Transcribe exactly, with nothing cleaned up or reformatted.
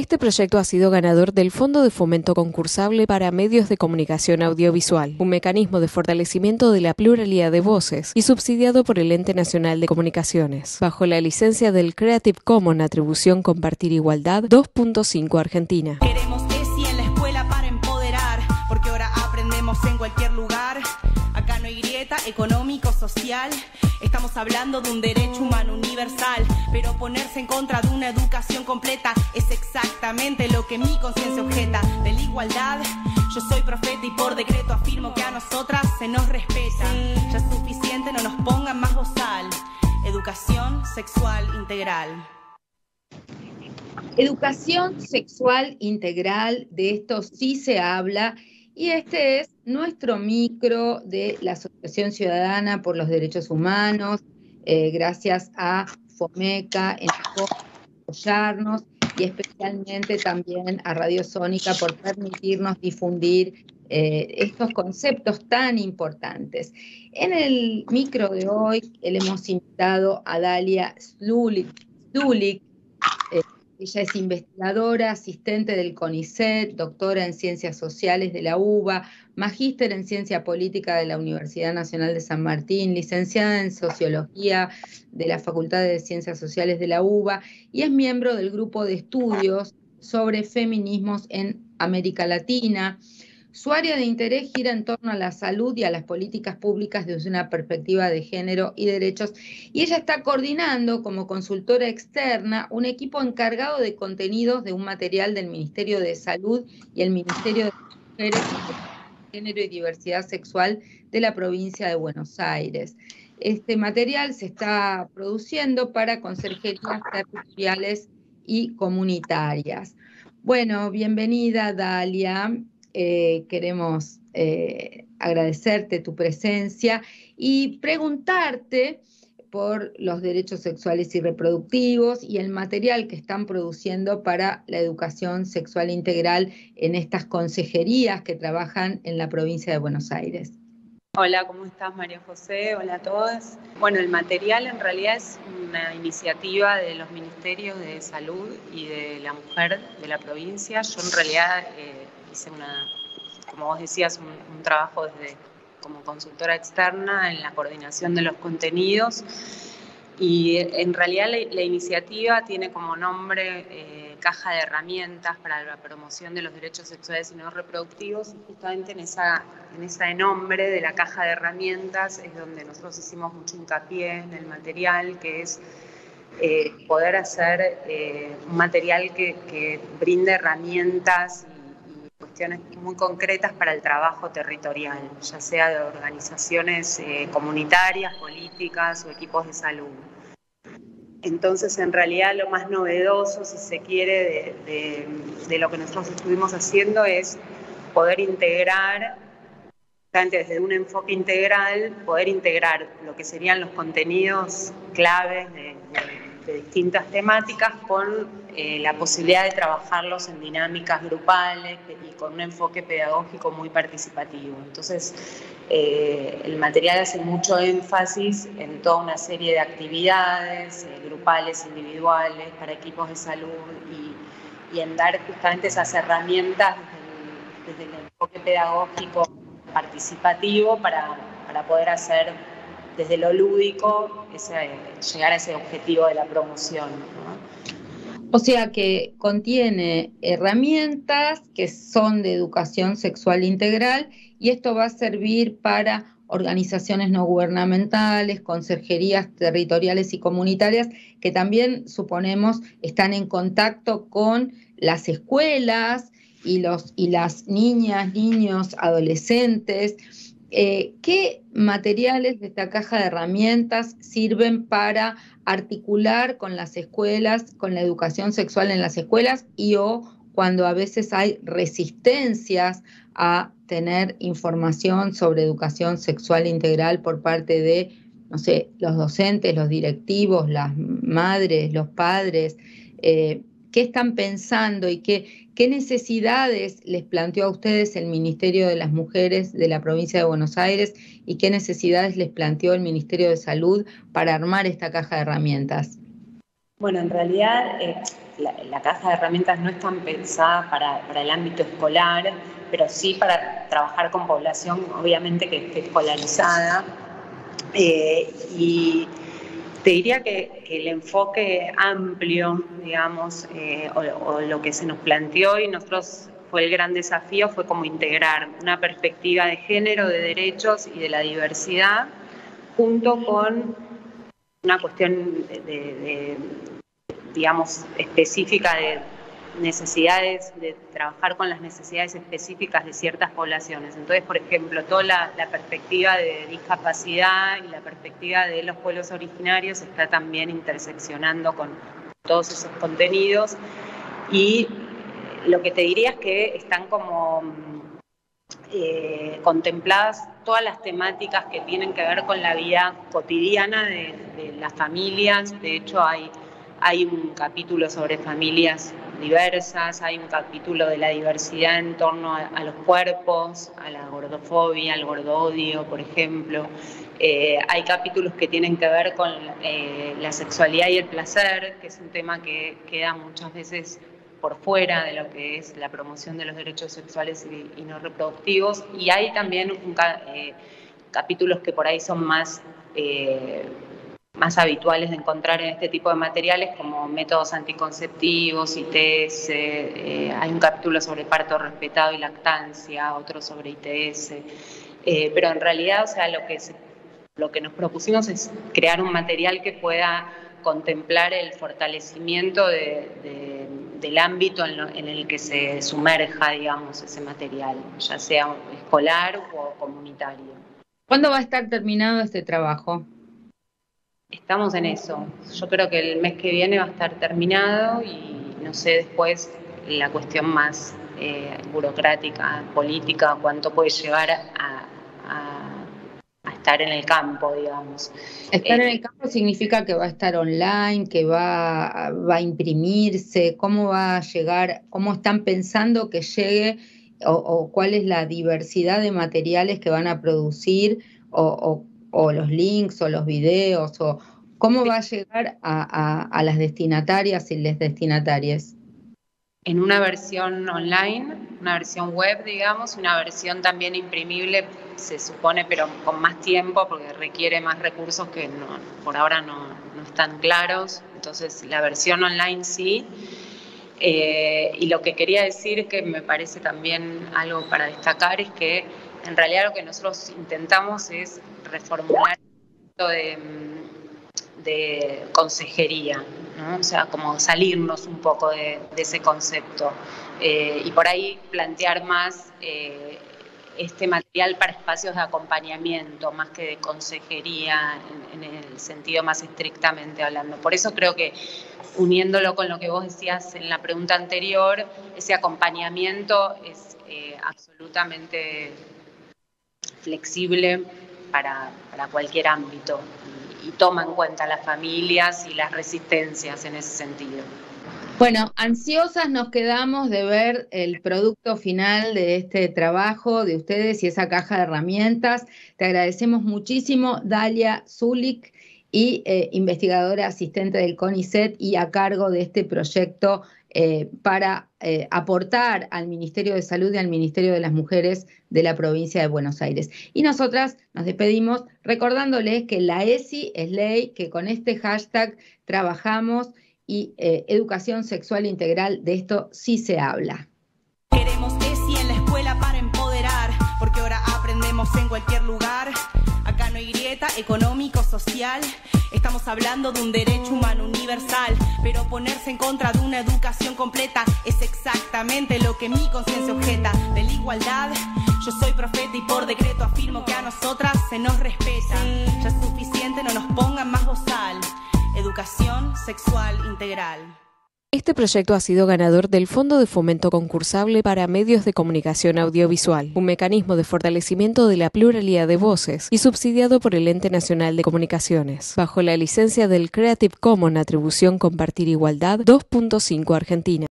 Este proyecto ha sido ganador del Fondo de Fomento Concursable para Medios de Comunicación Audiovisual, un mecanismo de fortalecimiento de la pluralidad de voces y subsidiado por el Ente Nacional de Comunicaciones, bajo la licencia del Creative Commons Atribución Compartir Igualdad dos punto cinco Argentina. Queremos E S I en la escuela para empoderar, porque ahora aprendemos en cualquier lugar. Acá no hay grieta, económico, social. Estamos hablando de un derecho humano universal, pero ponerse en contra de una educación completa es exactamente lo que mi conciencia objeta. De la igualdad, yo soy profeta y por decreto afirmo que a nosotras se nos respeta. Ya es suficiente, no nos pongan más bozal. Educación sexual integral. Educación sexual integral, de esto sí se habla. Y este es nuestro micro de la Asociación Ciudadana por los Derechos Humanos, eh, gracias a Fomeca en apoyarnos y especialmente también a Radio Sónica por permitirnos difundir eh, estos conceptos tan importantes. En el micro de hoy le hemos invitado a Dalia Szulik. Eh, Ella es investigadora, asistente del CONICET, doctora en Ciencias Sociales de la U B A, magíster en Ciencia Política de la Universidad Nacional de San Martín, licenciada en Sociología de la Facultad de Ciencias Sociales de la U B A y es miembro del grupo de estudios sobre feminismos en América Latina. Su área de interés gira en torno a la salud y a las políticas públicas desde una perspectiva de género y derechos, y ella está coordinando como consultora externa un equipo encargado de contenidos de un material del Ministerio de Salud y el Ministerio de Mujeres, Género y Diversidad Sexual de la provincia de Buenos Aires. Este material se está produciendo para conserjerías territoriales y comunitarias. Bueno, bienvenida, Dalia. Eh, queremos eh, agradecerte tu presencia y preguntarte por los derechos sexuales y reproductivos y el material que están produciendo para la educación sexual integral en estas consejerías que trabajan en la provincia de Buenos Aires. Hola, ¿cómo estás, María José? Hola a todos. Bueno, el material en realidad es una iniciativa de los Ministerios de Salud y de la Mujer de la provincia. Yo en realidad... Eh, Hice una, como vos decías, un, un trabajo desde como consultora externa en la coordinación de los contenidos y en realidad la, la iniciativa tiene como nombre eh, Caja de Herramientas para la Promoción de los Derechos Sexuales y No Reproductivos y justamente en esa, en ese nombre de la Caja de Herramientas es donde nosotros hicimos mucho hincapié en el material que es eh, poder hacer eh, un material que, que brinde herramientas cuestiones muy concretas para el trabajo territorial, ya sea de organizaciones eh, comunitarias, políticas o equipos de salud. Entonces, en realidad, lo más novedoso, si se quiere, de, de, de lo que nosotros estuvimos haciendo es poder integrar, desde un enfoque integral, poder integrar lo que serían los contenidos claves de, de, de distintas temáticas con Eh, la posibilidad de trabajarlos en dinámicas grupales y con un enfoque pedagógico muy participativo. Entonces, eh, el material hace mucho énfasis en toda una serie de actividades, eh, grupales, individuales, para equipos de salud y, y en dar justamente esas herramientas desde el, desde el enfoque pedagógico participativo para, para poder hacer desde lo lúdico ese, llegar a ese objetivo de la promoción, ¿no? O sea que contiene herramientas que son de educación sexual integral y esto va a servir para organizaciones no gubernamentales, conserjerías territoriales y comunitarias que también, suponemos, están en contacto con las escuelas y, los, y las niñas, niños, adolescentes. Eh, ¿Qué materiales de esta caja de herramientas sirven para articular con las escuelas, con la educación sexual en las escuelas y o cuando a veces hay resistencias a tener información sobre educación sexual integral por parte de, no sé, los docentes, los directivos, las madres, los padres? Eh, ¿Qué están pensando y qué, qué necesidades les planteó a ustedes el Ministerio de las Mujeres de la provincia de Buenos Aires y qué necesidades les planteó el Ministerio de Salud para armar esta caja de herramientas? Bueno, en realidad eh, la, la caja de herramientas no están pensadas para, para el ámbito escolar, pero sí para trabajar con población, obviamente, que esté escolarizada. Eh, y te diría que, que el enfoque amplio, digamos, eh, o, o lo que se nos planteó y nosotros fue el gran desafío, fue como integrar una perspectiva de género, de derechos y de la diversidad, junto con una cuestión de, de, de digamos, específica de necesidades, de trabajar con las necesidades específicas de ciertas poblaciones. Entonces, por ejemplo, toda la, la perspectiva de discapacidad y la perspectiva de los pueblos originarios está también interseccionando con todos esos contenidos. Y lo que te diría es que están como eh, contempladas todas las temáticas que tienen que ver con la vida cotidiana de, de las familias. De hecho, hay, hay un capítulo sobre familias diversas, hay un capítulo de la diversidad en torno a, a los cuerpos, a la gordofobia, al gordodio, por ejemplo. Eh, hay capítulos que tienen que ver con eh, la sexualidad y el placer, que es un tema que queda muchas veces por fuera de lo que es la promoción de los derechos sexuales y, y no reproductivos. Y hay también un, eh, capítulos que por ahí son más, eh, más habituales de encontrar en este tipo de materiales, como métodos anticonceptivos, I T S, eh, hay un capítulo sobre parto respetado y lactancia, otro sobre I T S, eh, pero en realidad, o sea, lo que, se, lo que nos propusimos es crear un material que pueda contemplar el fortalecimiento de, de del ámbito en, lo, en el que se sumerja, digamos, ese material, ya sea escolar o comunitario. ¿Cuándo va a estar terminado este trabajo? Estamos en eso. Yo creo que el mes que viene va a estar terminado y no sé después la cuestión más eh, burocrática, política, cuánto puede llevar a, a, a estar en el campo, digamos. Estar eh, en el campo significa que va a estar online, que va, va a imprimirse, cómo va a llegar, cómo están pensando que llegue o, o cuál es la diversidad de materiales que van a producir o, o o los links, o los videos, o cómo va a llegar a, a, a las destinatarias y las destinatarias. En una versión online, una versión web, digamos, una versión también imprimible, se supone, pero con más tiempo, porque requiere más recursos que no, por ahora no, no están claros. Entonces, la versión online sí. Eh, y lo que quería decir, que me parece también algo para destacar, es que en realidad lo que nosotros intentamos es reformular de, de consejería, ¿no? O sea, como salirnos un poco de, de ese concepto eh, y por ahí plantear más eh, este material para espacios de acompañamiento, más que de consejería en, en el sentido más estrictamente hablando. Por eso creo que, uniéndolo con lo que vos decías en la pregunta anterior, ese acompañamiento es eh, absolutamente flexible para, para cualquier ámbito y, y toma en cuenta las familias y las resistencias en ese sentido. Bueno, ansiosas nos quedamos de ver el producto final de este trabajo de ustedes y esa caja de herramientas. Te agradecemos muchísimo, Dalia Szulik, y eh, investigadora asistente del CONICET y a cargo de este proyecto eh, para eh, aportar al Ministerio de Salud y al Ministerio de las Mujeres de la Provincia de Buenos Aires. Y nosotras nos despedimos recordándoles que la E S I es ley, que con este hashtag trabajamos. Y eh, educación sexual integral, de esto sí se habla. Queremos E S I en la escuela para empoderar, porque ahora aprendemos en cualquier lugar. Acá no hay grieta económico, social. Estamos hablando de un derecho humano universal, pero ponerse en contra de una educación completa es exactamente lo que mi conciencia objeta. De la igualdad, yo soy profeta y por decreto afirmo que a nosotras se nos respeta. Ya es suficiente, no nos pongan más bozal. Educación sexual integral. Este proyecto ha sido ganador del Fondo de Fomento Concursable para Medios de Comunicación Audiovisual, un mecanismo de fortalecimiento de la pluralidad de voces y subsidiado por el Ente Nacional de Comunicaciones, bajo la licencia del Creative Commons Atribución Compartir Igualdad dos punto cinco Argentina.